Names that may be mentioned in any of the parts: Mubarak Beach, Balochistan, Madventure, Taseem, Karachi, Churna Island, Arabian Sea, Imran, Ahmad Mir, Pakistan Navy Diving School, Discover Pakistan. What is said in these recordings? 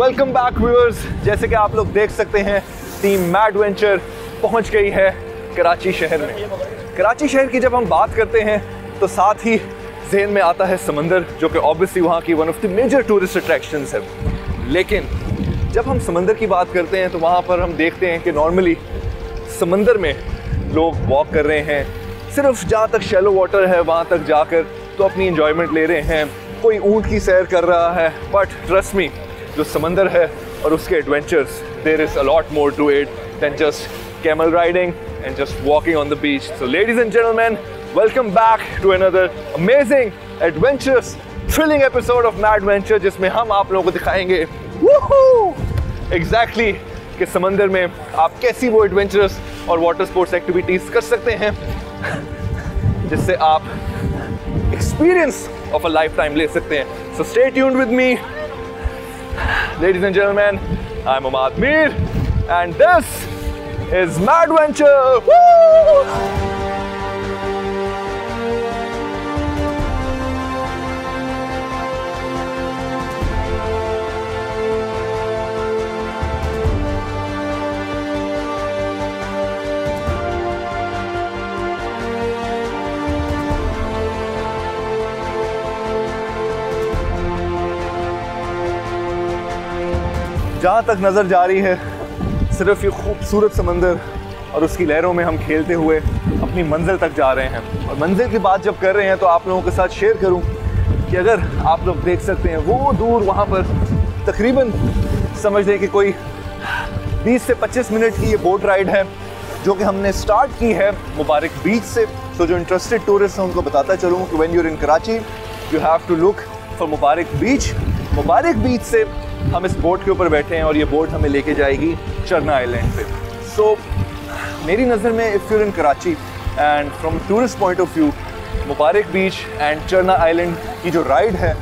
Welcome back viewers. जैसे कि आप लोग देख सकते हैं टीम मैडवेंचर पहुंच गई है कराची शहर में। कराची शहर की जब हम बात करते हैं तो साथ ही जहन में आता है समंदर, जो कि ऑब्वियसली वहाँ की one of the major tourist attractions है। लेकिन जब हम समंदर की बात करते हैं तो वहाँ पर हम देखते हैं कि नॉर्मली समंदर में लोग वॉक कर रहे हैं, सिर्फ जहाँ तक शैलो वाटर है वहाँ तक जाकर तो अपनी इंजॉयमेंट ले रहे हैं, कोई ऊँट की सैर कर रहा है। बट ट्रस्ट मी, जो समंदर है और उसके adventures, there is a lot more to it then just camel riding and just walking on the beach. So ladies and gentleman, welcome back to another amazing adventures thrilling episode of Madventure, जिसमें हम आप लोगों को दिखाएंगे exactly कि समंदर में आप कैसी वो एडवेंचरस और वाटर स्पोर्ट्स एक्टिविटीज कर सकते हैं जिससे आप experience of a lifetime ले सकते हैं। So stay tuned with me. Ladies and gentlemen, I'm Ahmad Mir and this is Madventure. Woo! जहाँ तक नज़र जा रही है सिर्फ ये खूबसूरत समंदर और उसकी लहरों में हम खेलते हुए अपनी मंजिल तक जा रहे हैं। और मंजिल की बात जब कर रहे हैं तो आप लोगों के साथ शेयर करूं कि अगर आप लोग देख सकते हैं वो दूर वहाँ पर तकरीबन समझ लें कि कोई 20 से 25 मिनट की ये बोट राइड है जो कि हमने स्टार्ट की है मुबारक बीच से। तो जो इंटरेस्टेड टूरिस्ट हैं उनको बताता चलूँ कि when you are in Karachi you have to look for Mubarak beach. Mubarak beach से हम इस बोट के ऊपर बैठे हैं और ये बोट हमें लेके जाएगी चरना आइलैंड पे। सो मेरी नज़र में if you in Karachi and from tourist point of view, Mubarak beach and चरना आइलैंड की जो राइड है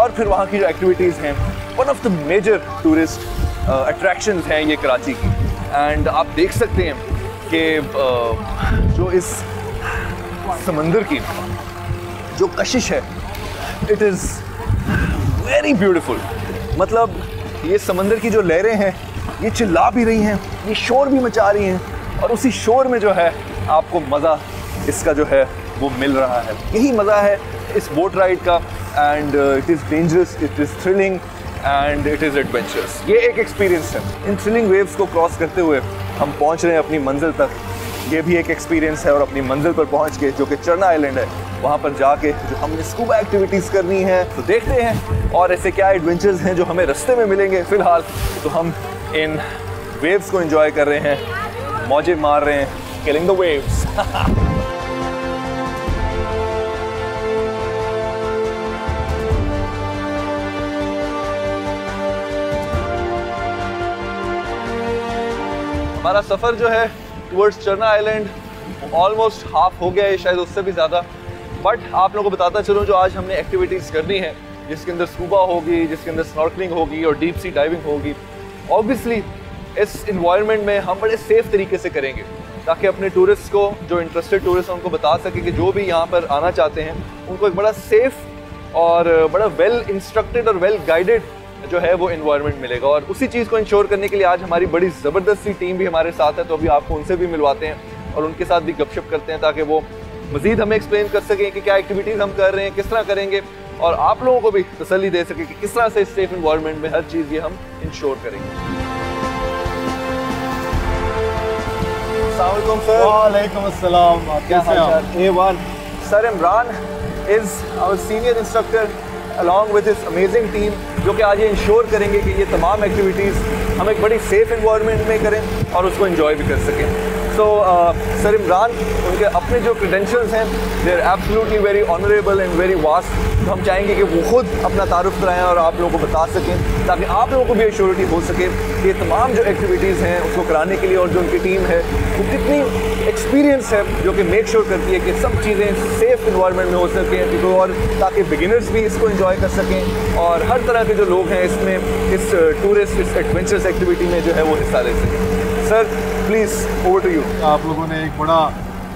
और फिर वहाँ की जो एक्टिविटीज़ हैं, one of the major tourist attractions हैं ये कराची की। एंड आप देख सकते हैं कि जो इस समंदर की जो कशिश है, इट इज़ वेरी ब्यूटिफुल। मतलब ये समंदर की जो लहरें हैं ये चिल्ला भी रही हैं, ये शोर भी मचा रही हैं और उसी शोर में जो है आपको मज़ा इसका जो है वो मिल रहा है। यही मज़ा है इस बोट राइड का। And it is dangerous, it is thrilling and it is adventurous. ये एक एक्सपीरियंस है। इन थ्रिलिंग वेव्स को क्रॉस करते हुए हम पहुंच रहे हैं अपनी मंजिल तक, ये भी एक एक्सपीरियंस है। और अपनी मंजिल पर पहुँच के जो कि चरना आइलैंड है, वहाँ पर जाके जो हमने स्कूबा एक्टिविटीज़ करनी है तो देखते हैं और ऐसे क्या एडवेंचर्स हैं जो हमें रास्ते में मिलेंगे। फ़िलहाल तो हम इन वेव्स को एंजॉय कर रहे हैं, मौजे मार रहे हैं, किलिंग द वेव्स। हमारा सफ़र जो है टुवर्ड्स चरना आइलैंड ऑलमोस्ट हाफ हो गया है, शायद उससे भी ज़्यादा। बट आप लोगों को बताता चलूँ जो आज हमने एक्टिविटीज़ करनी है, जिसके अंदर स्कूबा होगी, जिसके अंदर स्नॉर्कलिंग होगी और डीप सी डाइविंग होगी। ऑब्वियसली इस इन्वायरमेंट में हम बड़े सेफ़ तरीके से करेंगे ताकि अपने टूरिस्ट को, जो इंटरेस्टेड टूरिस्ट हैं उनको बता सके कि जो भी यहाँ पर आना चाहते हैं उनको एक बड़ा सेफ़ और बड़ा वेल इंस्ट्रक्टेड और वेल गाइडेड जो है वो इन्वायरमेंट मिलेगा। और उसी चीज़ को इंश्योर करने के लिए आज हमारी बड़ी ज़बरदस्त सी टीम भी हमारे साथ है। तो अभी आपको उनसे भी मिलवाते हैं और उनके साथ भी गपशप करते हैं ताकि वो मज़ीद हमें एक्सप्लेन कर सकें कि क्या एक्टिविटीज़ हम कर रहे हैं, किस तरह करेंगे, और आप लोगों को भी तसल्ली दे सकें कि किस तरह से सेफ़ इन्वायरमेंट में हर चीज़ ये हम इंश्योर करेंगे। सर वालेकुम अस्सलाम, कैसे हैं? A1 sir. Imran is our senior instructor along with this amazing team, जो कि आज ये इंश्योर करेंगे कि ये तमाम एक्टिविटीज़ हम एक बड़ी सेफ़ इन्वायरमेंट में करें और उसको इन्जॉय भी कर सकें। सो सर इमरान, उनके अपने जो क्रेडेंशियल्स हैं they are absolutely very honourable and very vast. तो हम चाहेंगे कि वो खुद अपना तारुफ कराएँ और आप लोगों को बता सकें ताकि आप लोगों को भी एश्योरिटी हो सके कि ये तमाम जो एक्टिविटीज़ हैं उसको कराने के लिए और जो उनकी टीम है वो कितनी एक्सपीरियंस है, जो कि मेक श्योर करती है कि सब चीज़ें सेफ़ इन्वायरमेंट में हो सकें, तो और ताकि बिगिनर्स भी इसको इन्जॉय कर सकें और हर तरह के जो लोग हैं इसमें, इस टूरिस्ट, इस एडवेंचरस एक्टिविटी में जो है वो हिस्सा ले सकें। Sir please over to you. आप लोगों ने एक बड़ा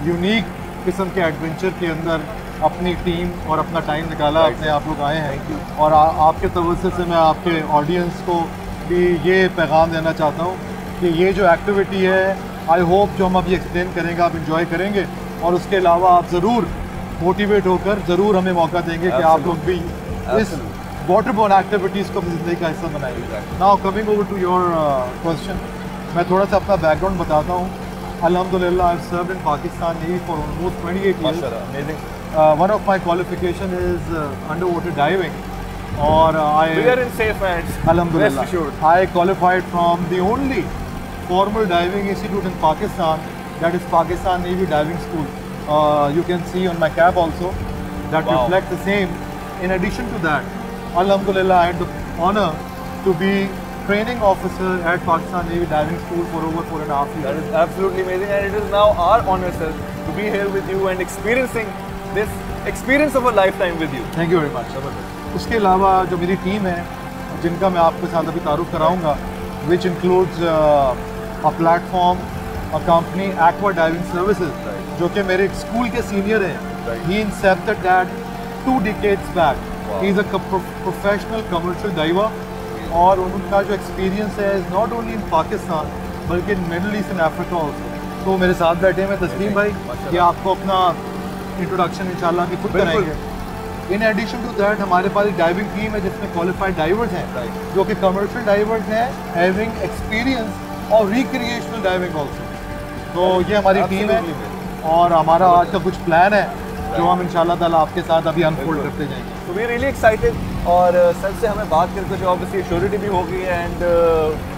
यूनिक किस्म के एडवेंचर के अंदर अपनी टीम और अपना टाइम निकाला, अपने आप लोग आए हैं और आपके तवज्जो से मैं आपके ऑडियंस को कि ये पैगाम देना चाहता हूँ कि ये जो एक्टिविटी है, आई होप जो हम अभी एक्सप्लेन करेंगे आप इंजॉय करेंगे, और उसके अलावा आप ज़रूर मोटिवेट होकर ज़रूर हमें मौका देंगे कि आप लोग भी इस वाटरबोर्न एक्टिविटीज़ को अपनी ज़िंदगी का हिस्सा बनाइए। Now coming over to your question, मैं थोड़ा सा अपना बैकग्राउंड बताता हूँ। अलहमदिल्ला I serve in Pakistan navy for almost 28 years. One of my qualification is underwater diving और I qualified from the only formal diving institute in Pakistan, that is Pakistan Navy Diving School. You can see on my cap also that wow. reflects the same. In addition to that, alhamdulillah, I had the honor to be training officer at Pakistan Navy Diving School for over 4.5 years. That is absolutely amazing, and it is now our honor, sir, to be here with you and experiencing this experience of a lifetime with you. Thank you very much. उसके अलावा जो मेरी team है जिनका मैं आपके साथ अभी तारुफ कराऊँगा, which includes a platform a company aqua diving services, जो कि मेरे स्कूल के सीनियर हैं। He incepted that 2 decades back. He is a professional commercial diver और उनका जो एक्सपीरियंस है is not only in Pakistan बल्कि in Middle East and Africa also. तो मेरे साथ बैठे हैं तस्लीम भाई, ये आपको अपना इंट्रोडक्शन इंशाल्लाह कि खुद कराएंगे। इन एडिशन टू दैट हमारे पास एक डाइविंग टीम है जिसमें क्वालिफाइड डाइवर्स हैं, जो कि कमर्शियल डाइवर्स हैं हैविंग एक्सपीरियंस और रिक्रिएशनल डाइविंग ऑल्सो। तो ये हमारी टीम है और हमारा आज का कुछ प्लान है जो हम इंशाल्लाह ताला आपके साथ अभी अनफोल्ड करते जाएंगे। तो वी रियली एक्साइटेड और सर से हमें बात करके जो ऑब्वियसली श्योरिटी भी होगी and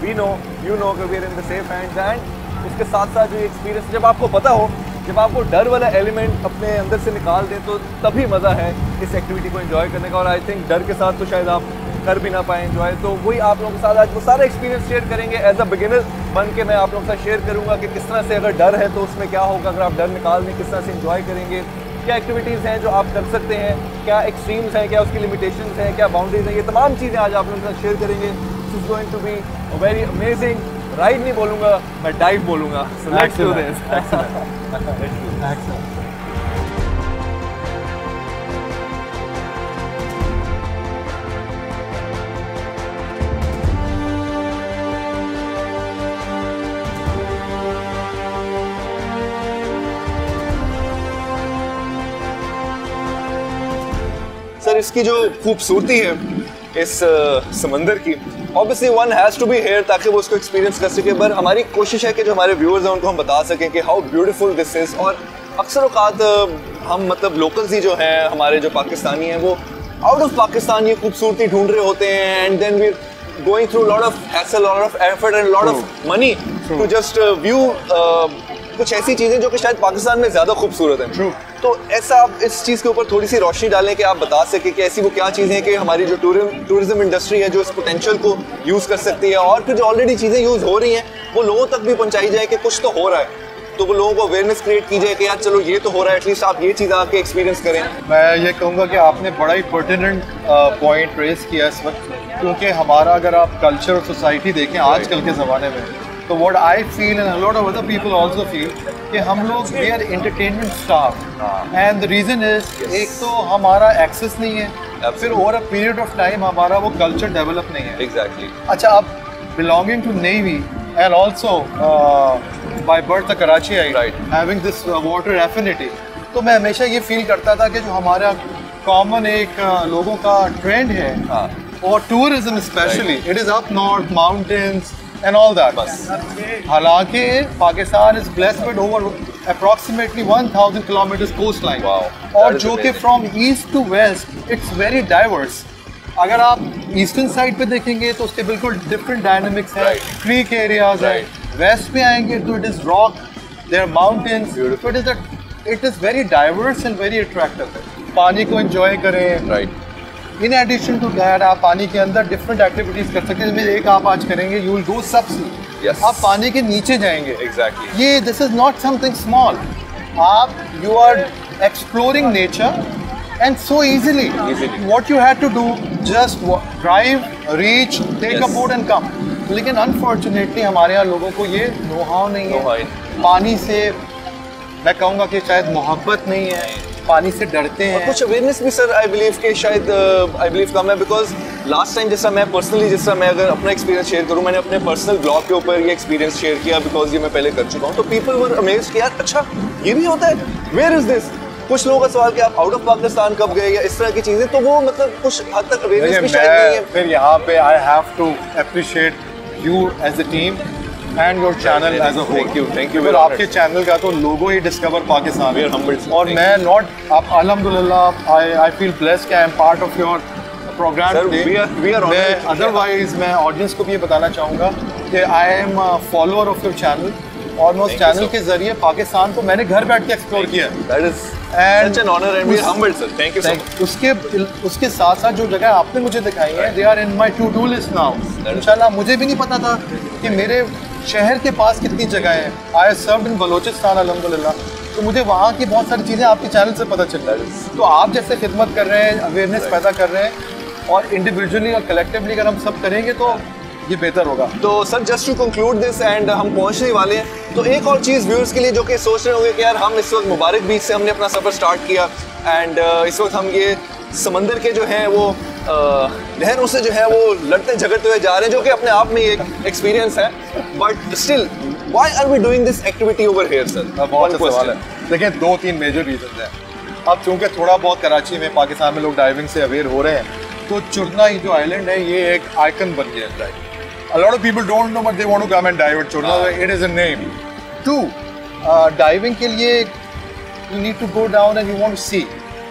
we know you know we are in the safe hands, and उसके साथ साथ जो एक्सपीरियंस जब आपको पता हो, जब आपको डर वाला एलिमेंट अपने अंदर से निकाल दें तो तभी मज़ा है इस एक्टिविटी को एंजॉय करने का। और आई थिंक डर के साथ तो शायद आप कर भी ना पाएँ एंजॉय। तो वही आप लोगों के साथ आज वो सारा एक्सपीरियंस शेयर करेंगे। एज अ बिगिनर बन के मैं आप लोगों के साथ शेयर करूँगा कि किस तरह से अगर डर है तो उसमें क्या होगा, अगर आप डर निकाल दें किस तरह से इंजॉय करेंगे, क्या एक्टिविटीज़ हैं जो आप कर सकते हैं, क्या एक्सट्रीम्स हैं, क्या उसकी लिमिटेशंस हैं, क्या बाउंड्रीज हैं, ये तमाम चीज़ें आज आप लोगों के साथ शेयर करेंगे। It is going to be very amazing. Ride नहीं बोलूँगा मैं, डाइव बोलूँगा। So let's do this. Sir, इसकी जो खूबसूरती है इस समंदर की, obviously one has to be here ताकि वो उसको एक्सपीरियंस कर सके। पर हमारी कोशिश है कि जो हमारे व्यूअर्स हैं उनको हम बता सकें कि हाउ ब्यूटीफुल दिस इज़। और अक्सर औकात हम मतलब लोकल्स ही जो हैं हमारे जो पाकिस्तानी हैं वो आउट ऑफ पाकिस्तान ये खूबसूरती ढूंढ रहे होते हैं, and then we going through lot of hassle, lot of effort and lot of money to just view कुछ ऐसी चीज़ें जो कि शायद पाकिस्तान में ज़्यादा खूबसूरत हैं। True. तो ऐसा आप इस चीज़ के ऊपर थोड़ी सी रोशनी डालें कि आप बता सकें कि ऐसी वो क्या चीज़ें हैं कि हमारी जो टूरिज़म इंडस्ट्री है जो इस पोटेंशियल को यूज़ कर सकती है, और फिर जो ऑलरेडी चीज़ें यूज़ हो रही हैं वो लोगों तक भी पहुँचाई जाए कि कुछ तो हो रहा है, तो वो लोगों को अवेयरनेस क्रिएट की जाए कि यार चलो ये तो हो रहा है, एटलीस्ट आप ये चीज़ आके एक्सपीरियंस करें। मैं ये कहूँगा कि आपने बड़ा ही पर्टिनेंट पॉइंट रेस किया इस वक्त, क्योंकि हमारा अगर आप कल्चर और सोसाइटी देखें आजकल के ज़माने में, तो what I feel and a lot of other people also feel कि हम लोग we are entertainment staff, and the reason is एक तो हमारा एक्सेस नहीं है, फिर over a period of time हमारा वो कल्चर डेवलप नहीं है। एग्जैक्टली अच्छा, अब belonging to navy and also by birth the Karachi island having this water affinity, तो मैं हमेशा ये फील करता था कि जो हमारा कॉमन एक लोगों का ट्रेंड है और tourism specially it is up north mountains and all that bus. Halanki Pakistan is blessed with over approximately 1000 kilometers coastline. Wow. Aur jo ke from east to west it's very diverse. Agar aap eastern side pe dekhenge to uske bilkul different dynamics hai, creek areas hai. West pe aayenge to it is rock, there are mountains. Beautiful. So it is very diverse and very attractive. Pani ko enjoy kare. Right. In addition to that आप पानी के अंदर different activities कर सकते हैं, जिसमें एक आप आज करेंगे यू विल गो सबसी। आप पानी के नीचे जाएंगे। एग्जैक्टली ये this is not something small, आप you are exploring nature and so easily what you had to do just drive reach take a boat and come. लेकिन अनफॉर्चुनेटली हमारे यहाँ लोगों को ये नो-हाउ नहीं है, पानी से मैं कहूँगा कि शायद मोहब्बत नहीं है, पानी से डरते हैं। और कुछ अवेयरनेस भी सर आई बिलीव के शायद आई बिलीव कम है, बिकॉज लास्ट टाइम जैसा मैं पर्सनली मैं अगर अपना एक्सपीरियंस शेयर करूँ, मैंने अपने पर्सनल ब्लॉग के ऊपर ये एक्सपीरियंस शेयर किया बिकॉज ये मैं पहले कर चुका हूँ। तो पीपल वर अमेज्ड कि यार अच्छा ये भी होता है, वेयर इज़ दिस। कुछ लोगों का सवाल कि आप आउट ऑफ पाकिस्तान कब गए या इस तरह की चीज़ें, तो वो मतलब कुछ हद तक अवेयरनेस भी शायद नहीं है। फिर यहाँ पे I have to appreciate you as a team and your channel as a whole. Thank you. फिर आपके चैनल का तो लोगो ही डिस्कवर पाकिस्तान है, और मैं नॉट आप अल्हम्दुलिल्लाह I feel blessed I am part of your programme. Otherwise मैं ऑडियंस को भी ये बताना चाहूँगा कि I am follower of your channel. Almost channel के जरिए पाकिस्तान को मैंने घर बैठ के एक्सप्लोर किया है। उसके साथ साथ जो जगह आपने मुझे दिखाई है, they are in my to do list now. इंशाल्लाह मुझे भी नहीं पता था कि मेरे शहर के पास कितनी जगह है। आई सर्व्ड इन बलोचिस्तान अल्हम्दुलिल्लाह, तो मुझे वहाँ की बहुत सारी चीज़ें आपके चैनल से पता चल रहा है। तो आप जैसे खिदमत कर रहे हैं, अवेयरनेस पैदा कर रहे हैं, और इंडिविजुअली और कलेक्टिवली अगर हम सब करेंगे तो ये बेहतर होगा। तो sir just to conclude this and हम पहुंचने वाले हैं, तो एक और चीज़ व्यूअर्स के लिए जो कि सोच रहे होंगे कि यार हम इस वक्त मुबारक बीच से हमने अपना सफ़र स्टार्ट किया एंड इस वक्त हम ये समंदर के जो है वो लहरों से जो है वो लड़ते झगड़ते हुए जा रहे हैं, जो कि अपने आप में एक एक्सपीरियंस है। But still why are we doing this activity over here sir? बहुत अच्छा सवाल है। लेकिन 2-3 मेजर रीजन है। अब चूँकि थोड़ा बहुत कराची में पाकिस्तान में लोग डाइविंग से अवेयर हो रहे हैं, तो चुरना जो आइलैंड है ये एक आइकन बन गया है। A lot of people don't know, but they want to come and dive at Churna. It is a name. 2, diving के लिए you need to go down and you want to see.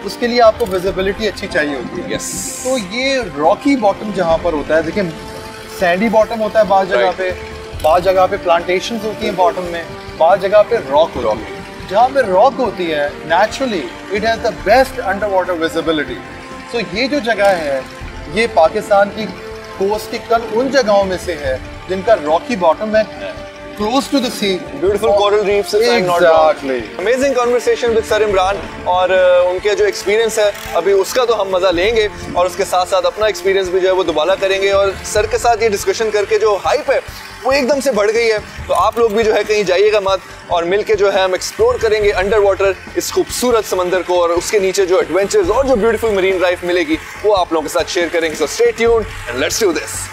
उसके लिए आपको visibility अच्छी चाहिए होती है। Yes. तो ये rocky bottom जहाँ पर होता है, देखिए sandy bottom होता है बाज़ जगह पे, बाज़ जगह पे plantations होती हैं bottom में, बाज़ जगह पे rock। जहाँ पे rock होती है naturally it has the best underwater visibility. So ये जो जगह है ये पाकिस्तान की कोस्ट के कल उन जगहों में से है जिनका रॉकी बॉटम है, close to the sea, beautiful coral reefs. Exactly. Amazing conversation with sir Imran, और उनके जो एक्सपीरियंस है अभी उसका तो हम मज़ा लेंगे, और उसके साथ साथ अपना एक्सपीरियंस भी जो है वो दोबारा करेंगे। और सर के साथ ये डिस्कशन करके जो हाइप है वो एकदम से बढ़ गई है, तो आप लोग भी जो है कहीं जाइएगा मत, और मिलके जो है हम एक्सप्लोर करेंगे अंडर वाटर इस खूबसूरत समंदर को, और उसके नीचे जो एडवेंचर्स और जो ब्यूटीफुल मरीन लाइफ मिलेगी वो आप लोगों के साथ शेयर करेंगे। So stay tuned and let's do this.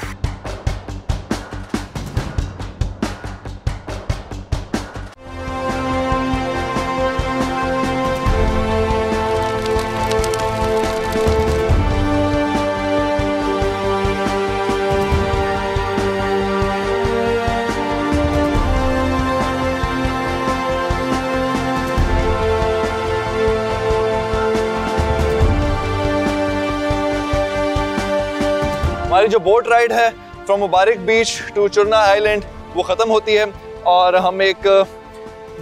जो बोट राइड है from Mubarak beach to Churna island वो ख़त्म होती है, और हम एक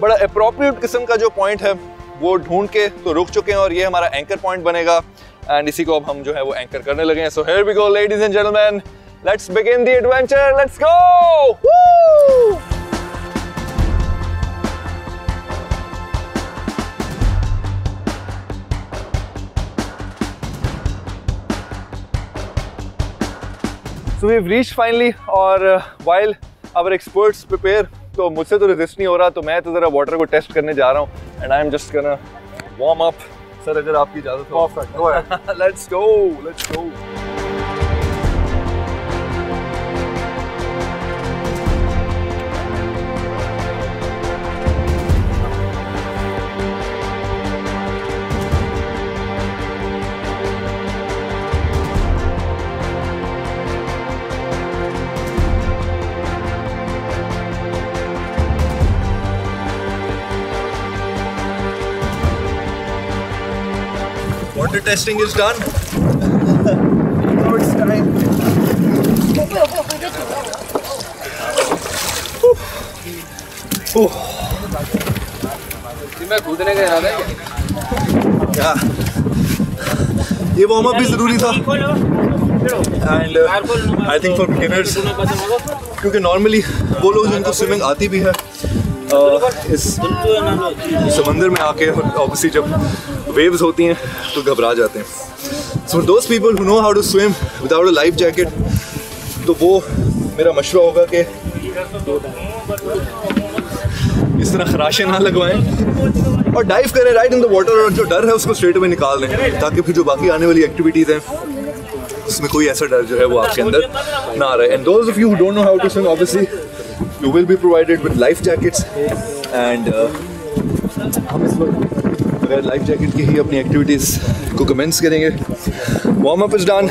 बड़ा एप्रोप्रिएट किस्म का जो पॉइंट है वो ढूंढ के तो रुक चुके हैं, और ये हमारा एंकर पॉइंट बनेगा एंड इसी को अब हम जो है वो एंकर करने लगे हैं। So here we go ladies and gentleman, let's begin the adventure, let's go. So we've reached finally, और while our experts prepare, तो मुझसे तो resist नहीं हो रहा, तो मैं तो ज़रा water को test करने जा रहा हूँ and I'm just gonna warm up. Sir अगर आपकी इजाज़त हो। Perfect, go ahead. Let's go, let's go. The testing is done. Now it's time. मैं कूदने का याद है क्या? ये वार्म अप भी जरूरी था। And I think for beginners, क्योंकि normally वो लोग जिनको swimming आती भी है, इस समंदर में आके ऑब्वियसली जब वेव्स होती हैं तो घबरा जाते हैं। So those people who know how to swim without a life jacket, तो वो मेरा मशवरा होगा कि इस तरह खराशें ना लगवाएं और डाइव करें राइट इन द वाटर, और जो डर है उसको स्ट्रेट अवे निकाल दें, ताकि फिर जो बाकी आने वाली एक्टिविटीज़ हैं जिसमें कोई ऐसा डर जो है वो आपके अंदर ना आ रहा है। And those of you who don't know how to swim, obviously you will be provided with life jackets and हम इस वक्त बगैर लाइफ जैकेट की ही अपनी एक्टिविटीज़ को कमेंस करेंगे। Warm up is done,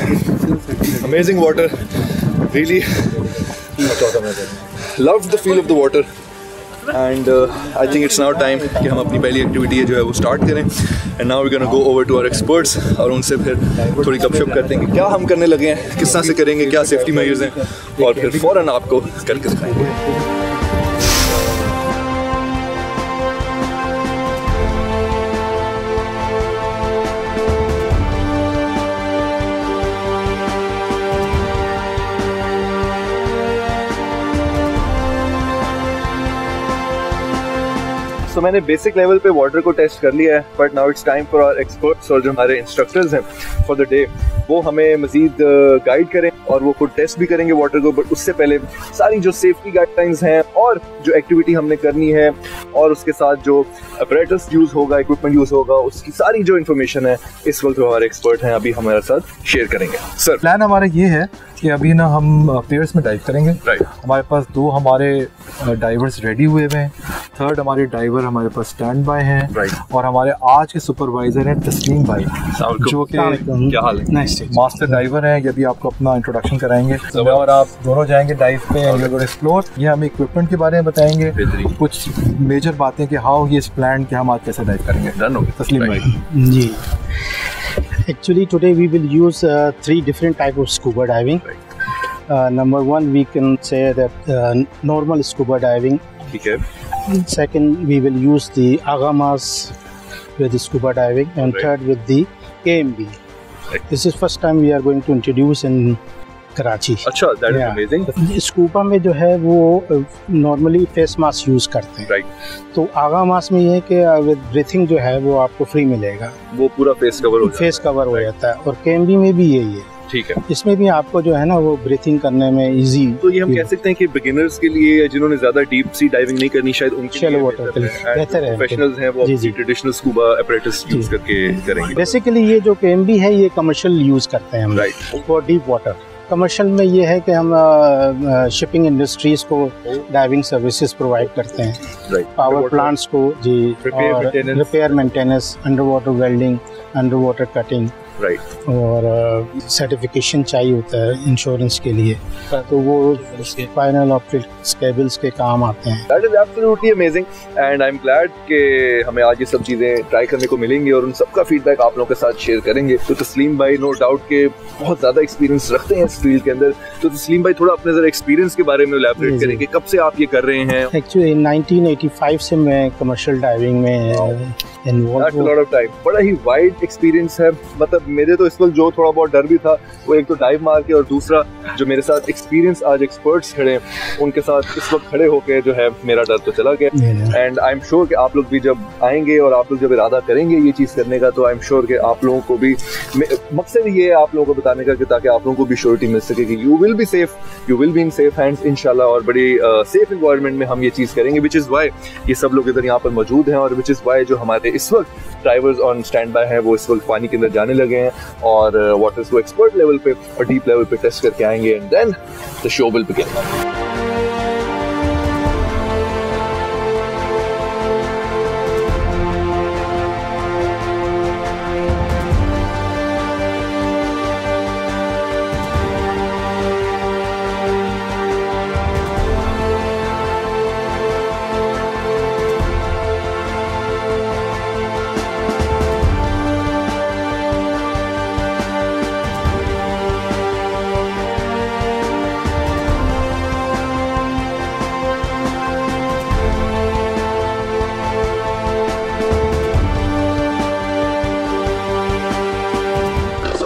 amazing water, really love the feel of the water and I think it's now time कि हम अपनी पहली एक्टिविटी है जो है वो स्टार्ट करें। And now we can go over to our experts और उनसे फिर थोड़ी गपशप करते हैं कि क्या हम करने लगे हैं, किस तरह से करेंगे, क्या सेफ्टी मेजर्स हैं, और फिर फ़ौरन आपको करके दिखाएंगे। तो मैंने बेसिक लेवल पे वाटर को टेस्ट कर लिया है, but now it's time for our experts और जो हमारे इंस्ट्रक्टर्स हैं फॉर द डे, वो हमें मज़ीद गाइड करें और वो खुद टेस्ट भी करेंगे वाटर को। बट उससे पहले सारी जो सेफ्टी गाइडलाइंस हैं और जो एक्टिविटी हमने करनी है और उसके साथ जो अपरेटस यूज़ होगा, इक्विपमेंट यूज़ होगा, उसकी सारी जो इन्फॉर्मेशन है इस वक्त हमारे एक्सपर्ट हैं अभी हमारे साथ शेयर करेंगे। सर, प्लान हमारा ये है कि अभी ना हम पेयर्स में डाइव करेंगे। राइट, हमारे पास दो हमारे डाइवर्स रेडी हुए हुए हैं, थर्ड हमारे डाइवर हमारे पास स्टैंड बाय हैं। राइट, और हमारे आज के सुपरवाइजर हैं तस्लीम भाई, जो कि क्या हाल है, मास्टर डाइवर हैं। ये भी आपको अपना इंट्रोडक्शन कराएंगे और आप दोनों जाएंगे डाइव पे एंड एक्सप्लोर। ये हमें इक्विपमेंट के बारे में बताएंगे, कुछ मेजर बातें कि हाउ ये इज प्लान कि हम आज कैसे डाइव करेंगे। डन हो गया तस्लीम भाई जी। Actually today we will use three different type of scuba diving. Number one we can say that normal scuba diving. Okay. Second we will use the agamas with the scuba diving, and right. Third with the AMB. Right. This is first time we are going to introduce in Karachi. अच्छा, that is amazing. Scuba में जो है वो normally face mask use करते हैं. Right. तो आगा mask में ये है कि with breathing जो है वो आपको free मिलेगा. वो पूरा face cover हो जाता है. Face cover हो जाता है. और KMB में भी यही है. ठीक है, इसमें भी आपको जो है ना वो ब्रीथिंग करने में इजी। तो ये हम कह सकते हैं कि बिगिनर्स के लिए या जिन्होंने ज्यादा डीप सी डाइविंग नहीं करनी शायद उनके शैलो वाटर के लिए बेहतर है। प्रोफेशनल्स हैं वो ट्रेडिशनल स्कूबा अपरेटस यूज करके करेंगे। बेसिकली ये जो केएमबी है ये कमर्शियल यूज करते हैं हम। Right, for deep water. Commercial में ये है कि हम शिपिंग इंडस्ट्रीज को डाइविंग सर्विसेज प्रोवाइड करते हैं, पावर प्लांट्स को जी, repair maintenance, under water welding, under water cutting. Right, और सर्टिफिकेशन चाहिए होता है इंश्योरेंस के लिए, तो वो फाइनल ऑप्टिक्स केबल्स के काम आते हैं। That is absolutely amazing and I am glad कि हमें आज ये सब चीज़ें ट्राई करने को मिलेंगी और उन सबका फीडबैक आप लोगों के साथ शेयर करेंगे। तो तस्लीम भाई नो डाउट के बहुत ज़्यादा एक्सपीरियंस रखते हैं इस फील्ड के अंदर। तो तस्लीम भाई थोड़ा अपने ज़रा एक्सपीरियंस के बारे में एलैबोरेट करेंगे, कब से आप ये कर रहे हैं? एक्चुअली 1985 से मैं कमर्शियल डाइविंग में इन्वॉल्व हूं। लॉट ऑफ टाइम, बड़ा ही वाइड एक्सपीरियंस है। मतलब मेरे तो इस वक्त जो थोड़ा बहुत डर भी था वो एक तो डाइव मार के, और दूसरा जो मेरे साथ एक्सपीरियंस आज एक्सपर्ट्स खड़े हैं उनके साथ इस वक्त खड़े होकर जो है मेरा डर तो चला गया। एंड आई एम श्योर कि आप लोग भी जब आएंगे और आप लोग जब इरादा करेंगे ये चीज़ करने का, तो आई एम श्योर कि आप लोगों को भी मकसद ये है आप लोगों को बताने का कि ताकि आप लोगों को भी श्योरिटी मिल सके कि you will be safe, you will be in safe hands इंशाल्लाह। और बड़ी सेफ इन्वायरमेंट में हम ये चीज़ करेंगे, विच इज़ वाई ये सब लोग इधर यहाँ पर मौजूद हैं और विच इज़ वाई जो हमारे इस वक्त ड्राइवर्स ऑन स्टैंड बाय हैं वो इस वक्त पानी के अंदर जाने लगे हैं और वाटर्स को एक्सपर्ट लेवल पे और डीप लेवल पे टेस्ट करके आएंगे। And then the show will begin.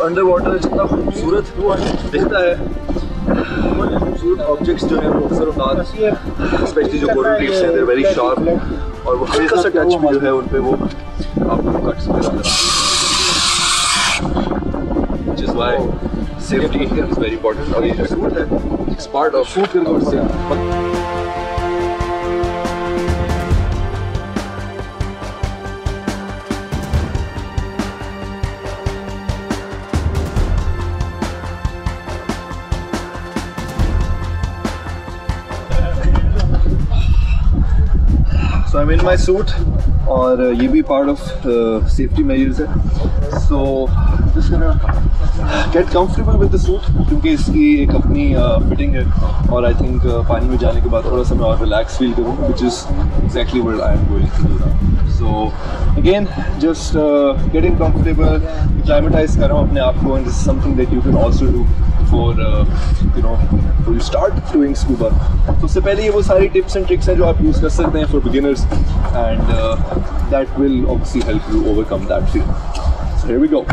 Under water जितना खूबसूरत दिखता है खूबसूरत ऑब्जेक्ट्स जो है वो अक्सर स्पेशली जो कोरल रीफ्स हैं देयर वेरी शार्प, और वो हल्का सा टच भी जो है उन पे वो आपको कट सकता है। जिस why safety is very important और ये जरूरत है, it's part of food culture. I'm in my suit और ये भी part of safety measures है. So just gonna get comfortable with the suit क्योंकि इसकी एक अपनी fitting है और I think पानी में जाने के बाद थोड़ा सा मैं और relax feel करूँ, which is exactly what I am going through now. So again just getting comfortable, acclimatize कर रहा हूँ अपने आप को, and this is something that you can also do for you start doing scuba. तो उससे पहले ये वो सारी tips and tricks हैं जो आप use कर सकते हैं for beginners, and that will obviously help you overcome that fear. So here we go.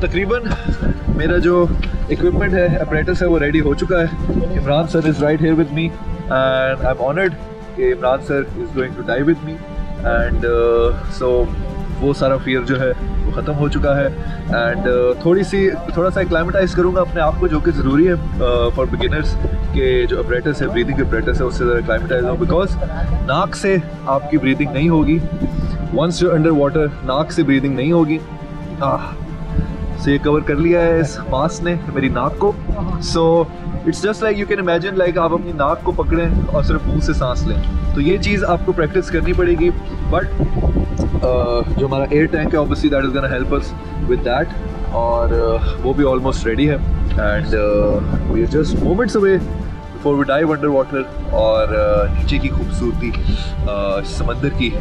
तकरीबन मेरा जो इक्विपमेंट है, अपरेटस है, वो रेडी हो चुका है. Imran sir is right here with me and I am honoured कि Imran sir is going to dive with me, and so वो सारा फियर जो है वो ख़त्म हो चुका है. एंड थोड़ा सा एक्लाइमेटाइज करूँगा अपने आप को, जो कि ज़रूरी है फॉर बिगिनर्स के जो अपरेटस है, ब्रीदिंग अपरेटस है, उससे ज़रा एक्लाइमेटाइज हो, बिकॉज नाक से आपकी ब्रीदिंग नहीं होगी. वंस यू अंडर वाटर नाक से ब्रीदिंग नहीं होगी. So ये कवर कर लिया है इस मास्क ने मेरी नाक को. So it's just like you can imagine like आप अपनी नाक को पकड़ें और सिर्फ मुंह से सांस लें. तो ये चीज़ आपको प्रैक्टिस करनी पड़ेगी, बट जो हमारा एयर टैंक है obviously that is gonna help us with that, और वो भी ऑलमोस्ट रेडी है. And we are just moments away before we dive under water और नीचे की खूबसूरती, समंदर की,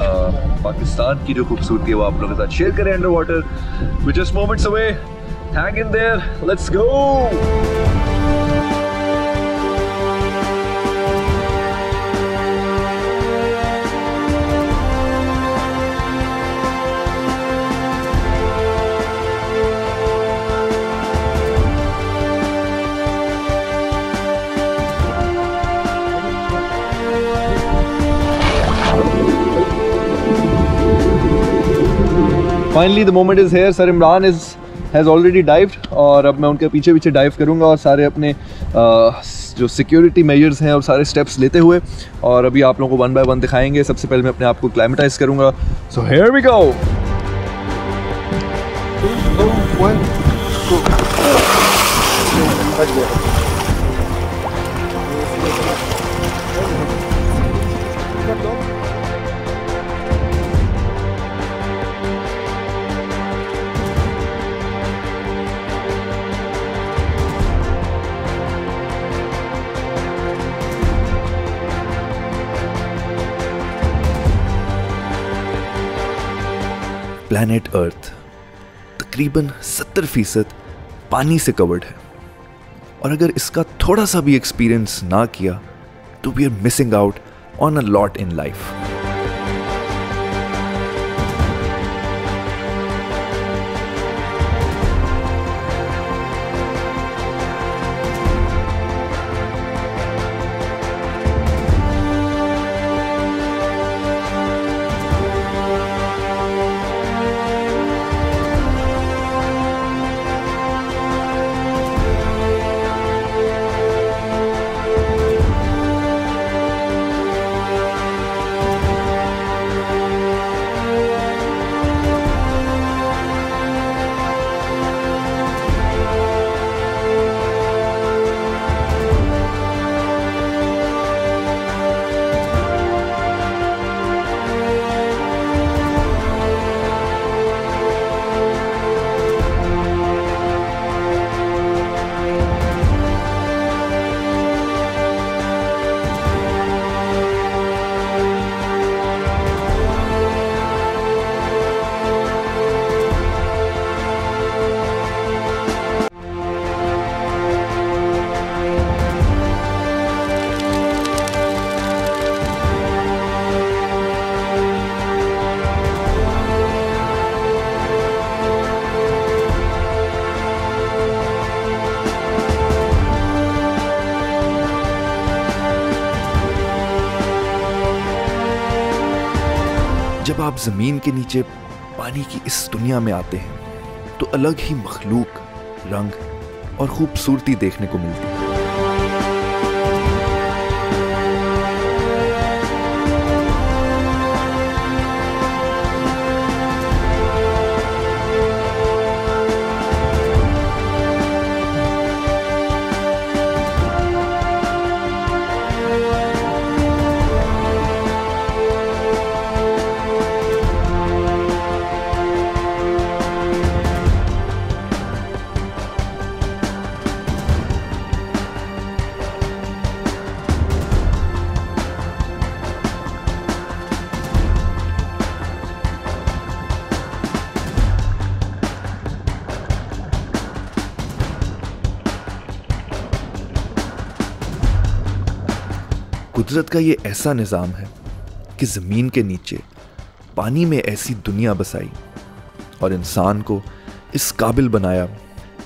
पाकिस्तान की जो खूबसूरती है वो आप लोगों के साथ शेयर करें under water. We just moments away, hang in there, let's go. Finally the moment is here. Sir Imran has already dived और अब मैं उनके पीछे डाइव करूँगा और सारे अपने जो सिक्योरिटी मेजर्स हैं और सारे स्टेप्स लेते हुए, और अभी आप लोगों को वन बाय वन दिखाएंगे. सबसे पहले मैं अपने आप को क्लाइमेटाइज करूँगा. So here we go. Planet अर्थ तकरीबन 70% पानी से कवर्ड है, और अगर इसका थोड़ा सा भी एक्सपीरियंस ना किया तो we are missing out on a lot in life. जब आप ज़मीन के नीचे पानी की इस दुनिया में आते हैं तो अलग ही मखलूक, रंग और खूबसूरती देखने को मिलती है। कुदरत का ये ऐसा निज़ाम है कि ज़मीन के नीचे पानी में ऐसी दुनिया बसाई और इंसान को इस काबिल बनाया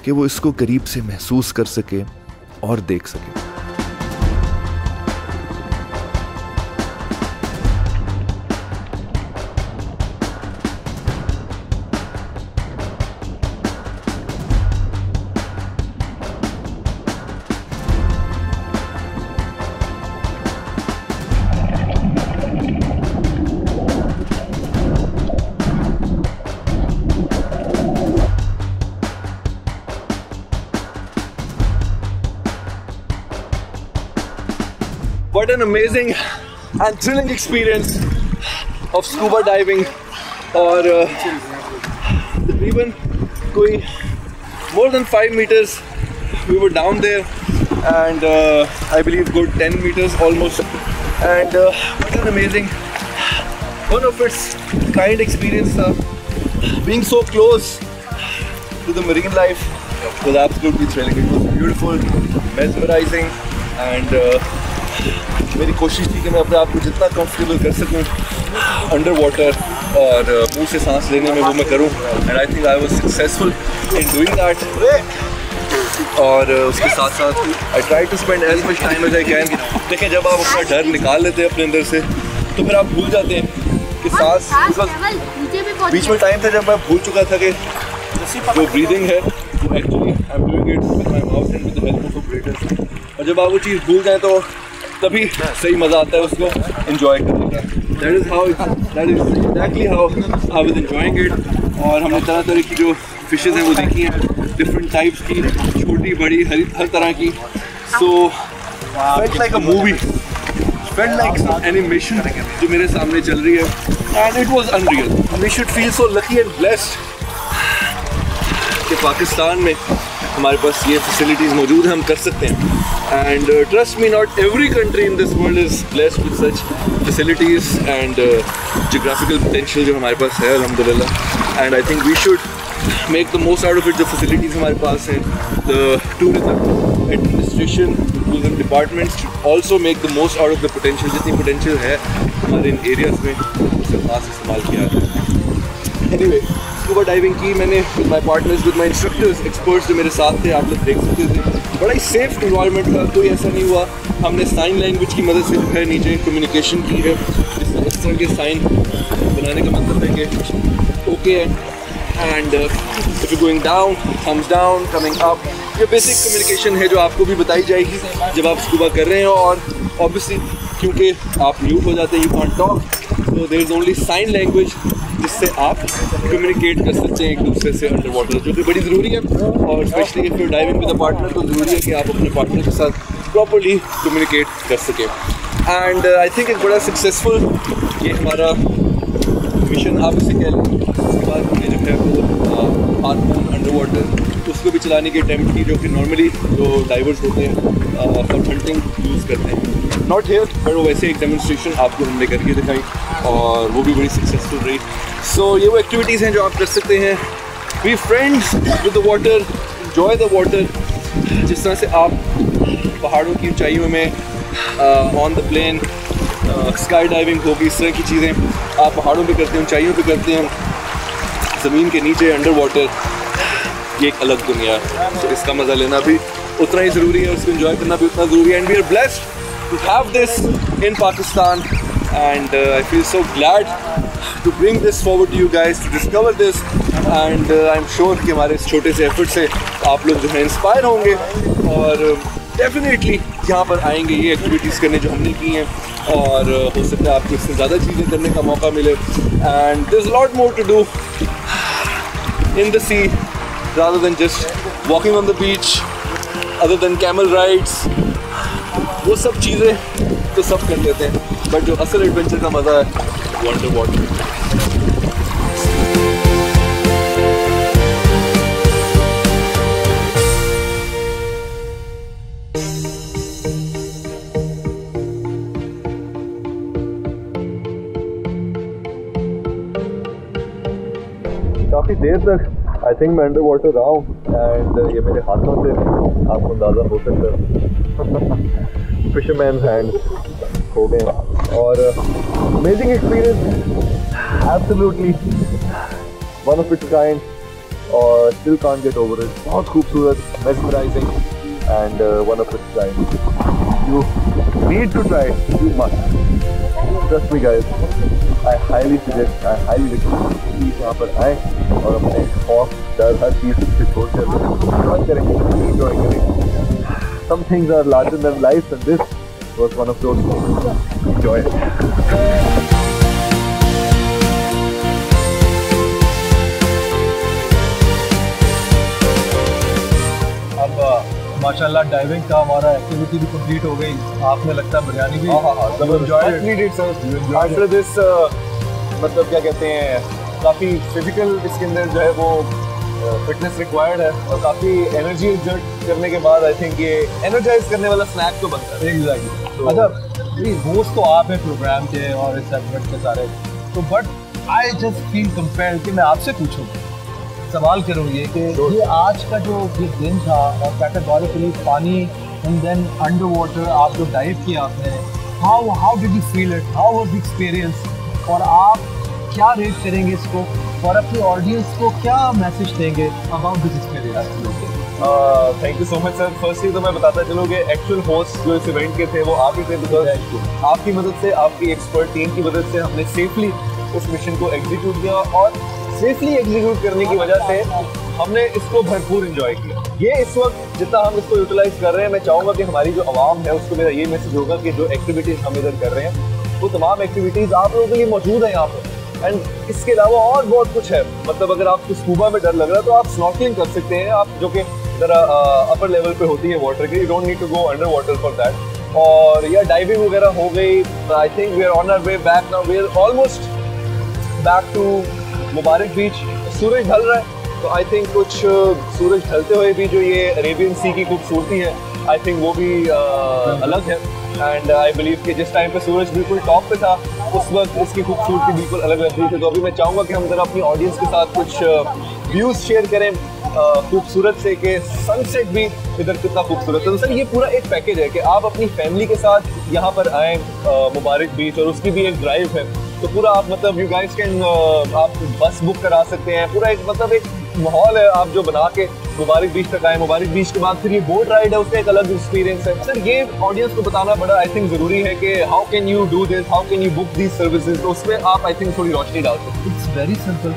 कि वो इसको करीब से महसूस कर सके और देख सके। What an amazing and thrilling experience of scuba diving, और तकरीबन कोई more than 5 meters we were down there and I believe good 10 meters almost, and what an amazing one of its kind experience being so close to the marine life was absolutely thrilling. It was beautiful, mesmerizing, and मेरी कोशिश थी कि मैं अपने आप को जितना comfortable कर सकूं अंडर वाटर और मुंह से सांस लेने में, वो मैं करूं, and I think I was successful in doing that. और उसके साथ साथ I try to spend as much time as I can. देखिए, जब आप अपना डर निकाल लेते हैं अपने अंदर से तो फिर आप भूल जाते हैं कि सांस, बीच में टाइम था जब मैं भूल चुका था कि जो ब्रीदिंग है वो actually I am doing it with my mouth and with the help of operators. और जब आप वो चीज़ भूल जाएँ तो तभी सही मज़ा आता है उसको एंजॉय करने का। That is exactly how I was enjoying it. और हमने तरह तरह की जो फिशेज़ हैं वो देखी हैं, डिफरेंट टाइप्स की, छोटी बड़ी हर तरह की। So felt like a movie, felt like animation जो मेरे सामने चल रही है, and it was unreal. We should feel so lucky and blessed कि पाकिस्तान में हमारे पास ये फैसिलिटीज़ मौजूद हैं, हम कर सकते हैं। And trust me, not every country in this world is blessed with such facilities and geographical potential जो हमारे पास है अल्हम्दुलिल्लाह। And I think we should make the most out of it. जो फैसिलिटीज़ हमारे पास हैं, the tourism administration, tourism departments should also make the most out of the potential. जितनी पोटेंशियल है हमारे इन एरियाज़ में उससे खास इस्तेमाल किया है। एनी वे, स्कूबा डाइविंग की मैंने with my partners, with my instructors, experts जो मेरे साथ थे, आप लोग देख सकते थे। बड़ा ही सेफ इन्वायरमेंट था, कोई ऐसा नहीं हुआ। हमने साइन लैंग्वेज की मदद से जो है नीचे कम्युनिकेशन की है। इस तरह के साइन बनाने का मतलब है कि ओके है, and if you going down thumbs down, coming up, ये बेसिक कम्युनिकेशन है जो आपको भी बताई जाएगी जब आप स्कूबा कर रहे हो। और ऑब्वियसली क्योंकि आप म्यूट हो जाते हैं, you can't talk, so there is only sign language जिससे आप कम्युनिकेट कर सकते हैं एक दूसरे से अंडर वाटर, जो कि बड़ी ज़रूरी है। और specially if you diving with a partner तो ज़रूरी है कि आप अपने पार्टनर के साथ प्रॉपर्ली कम्युनिकेट कर सकें। एंड आई थिंक एक बड़ा सक्सेसफुल ये हमारा मिशन आप इसे कह लें। उसके बाद हमने जो है वो हार्पून अंडर वाटर उसको भी चलाने की अटैम्प्ट की, जो कि नॉर्मली जो डाइवर्स होते हैं फॉर हंटिंग यूज़ करते हैं, नॉट हेयर, बट वैसे एक डेमोन्स्ट्रेशन आपको हमने करके दिखाई और वो भी बड़ी सक्सेसफुल रही। सो ये वो एक्टिविटीज़ हैं जो आप कर सकते हैं। Be friends with the water, enjoy the water. जिस तरह से आप पहाड़ों की ऊंचाइयों में on the plane sky diving होगी, इस तरह की चीज़ें आप पहाड़ों पे करते हैं, ऊंचाइयों पे करते हैं, ज़मीन के नीचे अंडर वाटर, ये एक अलग दुनिया है। तो इसका मज़ा लेना भी उतना ही ज़रूरी है, उसको इन्जॉय करना भी उतना ज़रूरी है। And we are blessed to have this in Pakistan, and I feel so glad to bring this forward to you guys to discover this and I'm sure कि हमारे इस छोटे से effort से आप लोग जो है inspire होंगे और definitely यहाँ पर आएंगे ये activities करने जो हमने की हैं और हो सकता है आपको इससे ज़्यादा चीज़ें करने का मौका मिले and there's a lot more to do in the sea rather than just walking on the beach other than camel rides वो सब चीज़ें तो सब कर लेते हैं बट जो असल एडवेंचर का मज़ा है वो अंडर वाटर में। काफ़ी देर तक आई थिंक मैं अंडर वाटर रहा हूँ एंड ये मेरे हाथों से आपको अंदाज़ा हो सकता है फिशरमैन हैंड्स हो गए और amazing experience absolutely one of its kind और still can't get over it. बहुत खूबसूरत mesmerising and one of its kind. You need to try it, you must, trust me guys. I highly suggest, I highly recommend कि यहाँ पर आएँ और अपने खौफ डर हर चीज़ से छोड़ कर इन्जॉय करें, इन्जॉय करें। Some things are larger than life and this was one of those things. Enjoy. अब माशाल्लाह डाइविंग का हमारा एक्टिविटी भी कंप्लीट हो गई। आपने लगता है बिरयानी भी आफ्टर दिस मतलब क्या कहते हैं काफ़ी फिजिकल इसके अंदर जो है वो फिटनेस रिक्वायर्ड है और काफ़ी एनर्जी एक्सर्ट करने के बाद आई थिंक ये एनर्जाइज करने वाला स्नैक तो बनता है। एग्जैक्टली। अच्छा होस्ट तो आप हैं प्रोग्राम के और इस एवेंट के सारे तो but I just feel compared कि मैं आपसे पूछूँ सवाल करूँ ये कि ये आज का जो जिस दिन था और कैटेगोरिकली पानी एंड देन अंडर वाटर आप जो डाइव किया आपने how did you feel it, how was the experience और आप क्या रेट करेंगे इसको और अपनी ऑडियंस को क्या मैसेज देंगे about this experience? Thank you so much sir. Firstly तो मैं बताता चलूँ कि एक्चुअल होस्ट जो इस इवेंट के थे वो आप ही थे बिकॉज आपकी मदद से, आपकी एक्सपर्ट टीम की मदद से हमने सेफली उस मिशन को एग्जीक्यूट किया और सेफली एग्जीक्यूट करने की वजह से हमने इसको भरपूर इन्जॉय किया। ये इस वक्त जितना हम इसको यूटिलाइज कर रहे हैं मैं चाहूँगा कि हमारी जो आवाम है उसको मेरा ये मैसेज होगा कि जो एक्टिविटीज़ हम इधर कर रहे हैं वो तमाम एक्टिविटीज़ आप लोगों के लिए मौजूद है यहाँ पर एंड इसके अलावा और बहुत कुछ है। मतलब अगर आपको स्कूबा में डर लग रहा है तो आप स्नॉर्कलिंग कर सकते हैं, आप जो कि ज़रा अपर लेवल पे होती है वाटर की, you don't need to go under water for that. और या डाइविंग वगैरह हो गई। I think we are on our way back now, we are almost back to Mubarak beach. सूरज ढल रहा है तो आई थिंक कुछ सूरज ढलते हुए भी जो ये अरेबियन सी की खूबसूरती है आई थिंक वो भी अलग है एंड आई बिलीव कि जिस टाइम पे सूरज बिल्कुल टॉप पे था उस वक्त इसकी खूबसूरती बिल्कुल अलग लग रही थी। तो अभी मैं चाहूँगा कि हम ज़रा अपनी ऑडियंस के साथ कुछ व्यूज़ शेयर करें खूबसूरत से कि सनसेट भी इधर कितना खूबसूरत है। सर ये पूरा एक पैकेज है कि आप अपनी फैमिली के साथ यहाँ पर आएँ मुबारक बीच और उसकी भी एक ड्राइव है तो पूरा आप मतलब यू गाइज कैन आप बस बुक करा सकते हैं, पूरा एक मतलब एक माहौल है आप जो बना के मुबारक बीच तक आए। मुबारक बीच के बाद फिर ये बोट राइड है उसका एक अलग एक्सपीरियंस है। सर ये ऑडियंस को बताना बड़ा आई थिंक ज़रूरी है कि how can you do this, how can you book this services, तो उसमें आप आई थिंक थोड़ी रोशनी डाल सकते हैं। It's very simple.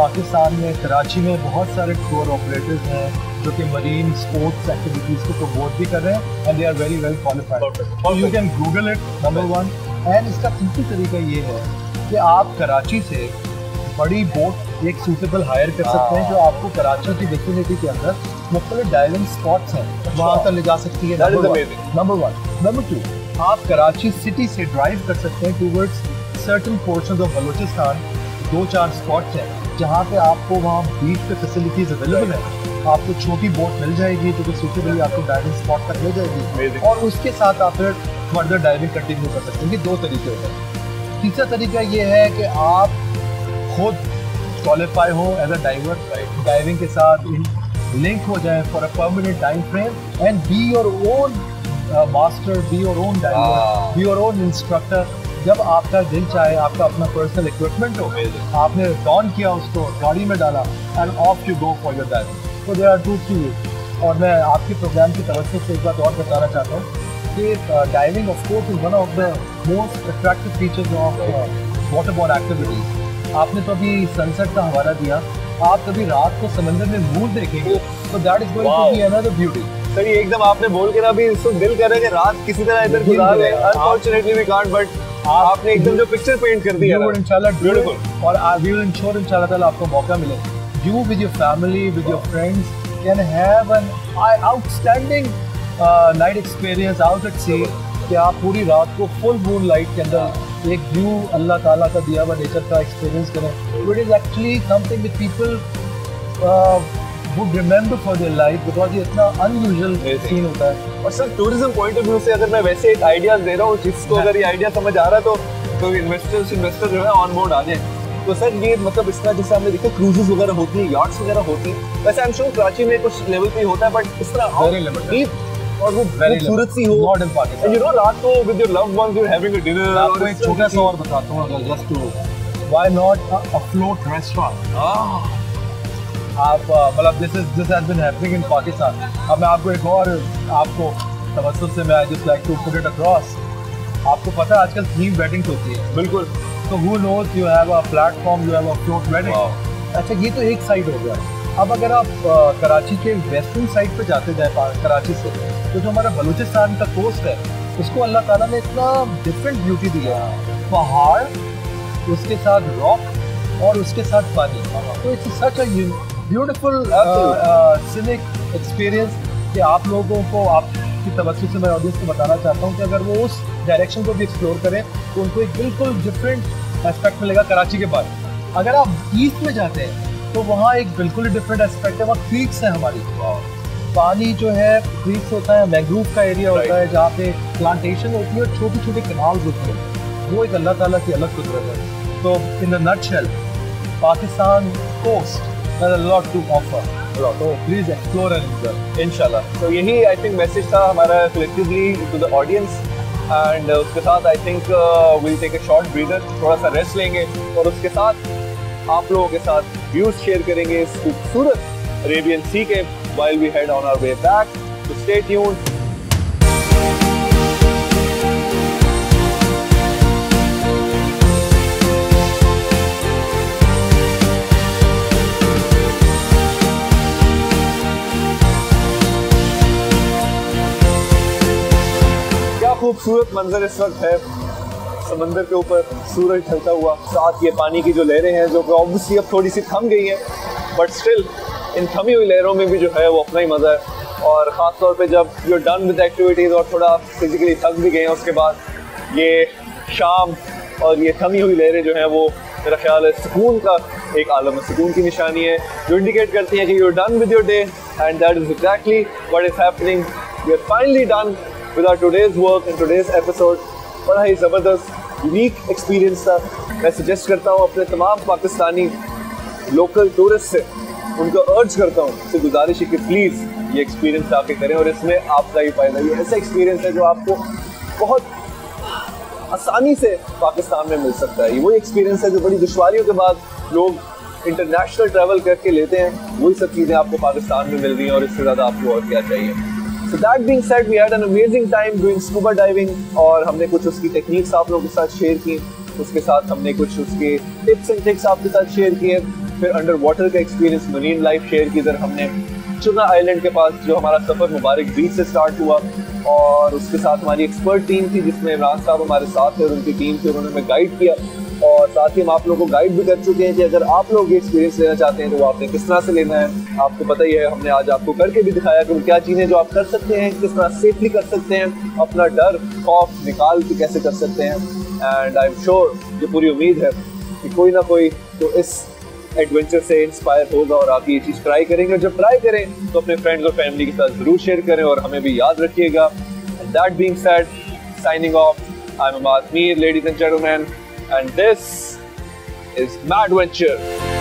पाकिस्तान में कराची में बहुत सारे टूर ऑपरेटर्स हैं जो कि मरीन स्पोर्ट्स एक्टिविटीज़ को प्रमोट भी कर रहे हैं and they are very well qualified और you can Google it number one. And इसका सिंपल तरीका ये है कि आप कराची से बड़ी बोट एक सूटेबल हायर कर सकते हैं जो आपको कराची की डेस्टिनेटी के अंदर मुख्तलिफ डाइविंग स्पॉट्स हैं वहाँ तक ले जा सकती है। Number one. नंबर टू, आप कराची सिटी से ड्राइव कर सकते हैं towards certain portion of Balochistan. 2-4 spots हैं जहाँ पे आपको वहाँ बीच पे फैसिलिटीज अवेलेबल है, आपको छोटी बोट मिल जाएगी जो कि सूटेबली आपको डाइविंग स्पॉट तक ले जाएगी और उसके साथ आप फिर फर्दर डाइविंग कंटिन्यू कर सकते हैं। ये 2 तरीके होते हैं। तीसरा तरीका ये है कि आप खुद क्वालिफाई हो एज अ डाइवर, डाइविंग के साथ लिंक हो जाए for a permanent time frame and be your own master, be your own diver, be your own instructor. जब आपका दिल चाहे आपका अपना पर्सनल इक्विपमेंट हो, आपने डॉन किया उसको गाड़ी में डाला and off you go for your diving. So there are 2 चीज़। और मैं आपके प्रोग्राम की तरफ से एक बात और बताना चाहता हूँ कि diving of course is one of the most attractive features of waterborne activities. आपने तो अभी सनसेट का हवाला दिया, आप कभी रात को समंदर में मून देखेंगे तो that is going to be another beauty. Sir ये एकदम आपने बोल के ना अभी इसको दिल कर रहा है कि रात किसी तरह इधर गुजार लें। अनफॉर्चुनेटली वी कांट, बट आपने एकदम जो पिक्चर पेंट कर दी है ना, इंशाल्लाह ब्यूटीफुल। और आई विल इंश्योर इंशाल्लाह ताला आपको मौका मिले, you with your family with your friends can have an outstanding night experience out at sea, कि आप पूरी रात को फुल मून लाइट के अंदर एक व्यू अल्लाह ताला का दिया हुआ नेचर का एक्सपीरियंस करें। It is actually something with people would remember for their life, because ये इतना अनयूजुअल सीन होता है। और sir tourism point of view से अगर मैं वैसे एक आइडियाज दे रहा हूँ, जिसको अगर ये आइडिया समझ आ रहा है तो इन्वेस्टर जो है ऑन बोर्ड आ जाए। तो सर ये मतलब इस तरह जैसे हमने देखा क्रूजेस वगैरह होती हैं, याट्स वगैरह होती हैं, वैसे आई एम श्योर कराची में कुछ लेवल पे होता है, बट इस तरह और वो खूबसूरत सी हो not in Pakistan, you know, रात को with your loved ones you are having a dinner. आपको एक छोटा सा और बताता हूं, अगर just to why not a float restaurant. आप मतलब this has been happening in Pakistan. अब मैं आपको एक और आपको तवज्जुह से मैं I just like to put it across. आपको पता है आजकल थीम वेडिंग्स होती है, बिल्कुल, तो who knows you have a platform, you have a float wedding। अच्छा ये तो एक साइड हो गया। अब अगर आप कराची के वेस्टर्न साइड पे जाते जाए कराची से, तो जो हमारा बलूचिस्तान का कोस्ट है उसको अल्लाह ताला ने इतना डिफरेंट ब्यूटी दिया है, पहाड़ उसके साथ रॉक और उसके साथ पानी। तो it's such a beautiful scenic experience कि आप लोगों को, आप की तवज्जो से मैं ऑडियंस को बताना चाहता हूँ कि अगर वो उस डायरेक्शन को भी एक्सप्लोर करें तो उनको एक बिल्कुल डिफरेंट एस्पेक्ट मिलेगा कराची के बाद। अगर आप ईस्ट में जाते हैं तो वहाँ एक बिल्कुल ही डिफरेंट एस्पेक्ट है, वहाँ क्रीक्स है हमारी, पानी जो है क्रीक्स होता है, मैंग्रोव का एरिया होता है जहाँ पे प्लांटेशन होती है और छोटे छोटे कनाल्स होते हैं। वो एक अल्लाह ताला की अलग कुदरत है। तो in a nutshell Pakistan coast has a lot to offer, so please explore and enjoy इंशाल्लाह। तो यही आई थिंक मैसेज था हमारा collectively to the audience, and उसके साथ I think will take a short breather, थोड़ा सा रेस्ट लेंगे और उसके साथ आप लोगों के साथ व्यूज शेयर करेंगे इस खूबसूरत अरेबियन सी के while we head on our way back, so stay tuned। खूबसूरत मंजर इस वक्त है, समंदर के ऊपर सूरज ढलता हुआ, साथ ये पानी की जो लहरें हैं जो ऑब्वियसली अब थोड़ी सी थम गई हैं, बट स्टिल इन थमी हुई लहरों में भी जो है वो अपना ही मज़ा है। और ख़ास तौर पे जब you are done with activities और थोड़ा फिजिकली थक भी गए हैं, उसके बाद ये शाम और ये थमी हुई लहरें जो हैं वो मेरा ख्याल है सुकून का एक आलम, सुकून की निशानी है, जो इंडिकेट करती है कि you are done with your day, and that is exactly what is happening. You are finally done with our today's work and today's episode। बड़ा ही ज़बरदस्त यूनिक एक्सपीरियंस था। मैं सजेस्ट करता हूँ अपने तमाम पाकिस्तानी लोकल टूरिस्ट से, उनको अर्ज करता हूँ, उससे गुजारिश है कि प्लीज़ ये एक्सपीरियंस आके करें, और इसमें आपका ही फ़ायदा। ये ऐसा एक्सपीरियंस है जो आपको बहुत आसानी से पाकिस्तान में मिल सकता है। ये वही एक्सपीरियंस है जो बड़ी दुश्वारियों के बाद लोग इंटरनेशनल ट्रैवल करके लेते हैं, वही सब चीज़ें आपको पाकिस्तान में मिल रही हैं, और इससे ज़्यादा आपको और क्या चाहिए। So that being said, we had an amazing time doing scuba diving, और हमने कुछ उसकी टेक्निक्स आप लोगों के साथ शेयर की, उसके साथ हमने कुछ उसके टिप्स एंड ट्रिक्स आपके साथ शेयर किए। फिर अंडर वाटर का एक्सपीरियंस, मरीन लाइफ शेयर की, इधर हमने चुरना आइलैंड के पास जो हमारा सफ़र मुबारक बीच से स्टार्ट हुआ, और उसके साथ हमारी एक्सपर्ट टीम थी जिसमें इमरान साहब हमारे साथ थे और उनकी टीम थी, उन्होंने हमें गाइड किया। और साथ ही हम आप लोगों को गाइड भी कर चुके हैं कि अगर आप लोग ये एक्सपीरियंस लेना चाहते हैं तो वो आपने किस तरह से लेना है। आपको पता ही है, हमने आज आपको करके भी दिखाया कि क्या चीज़ें जो आप कर सकते हैं, किस तरह सेफली कर सकते हैं, अपना डर खौफ निकाल के कैसे कर सकते हैं। एंड आई एम श्योर, ये पूरी उम्मीद है कि कोई ना कोई तो इस एडवेंचर से इंस्पायर होगा और आप ये चीज़ ट्राई करेंगे। जब ट्राई करें तो अपने फ्रेंड्स और फैमिली के साथ ज़रूर शेयर करें, और हमें भी याद रखिएगा। That being said, signing off, I am Ahmad Mir, ladies and gentleman. And this is Madventure।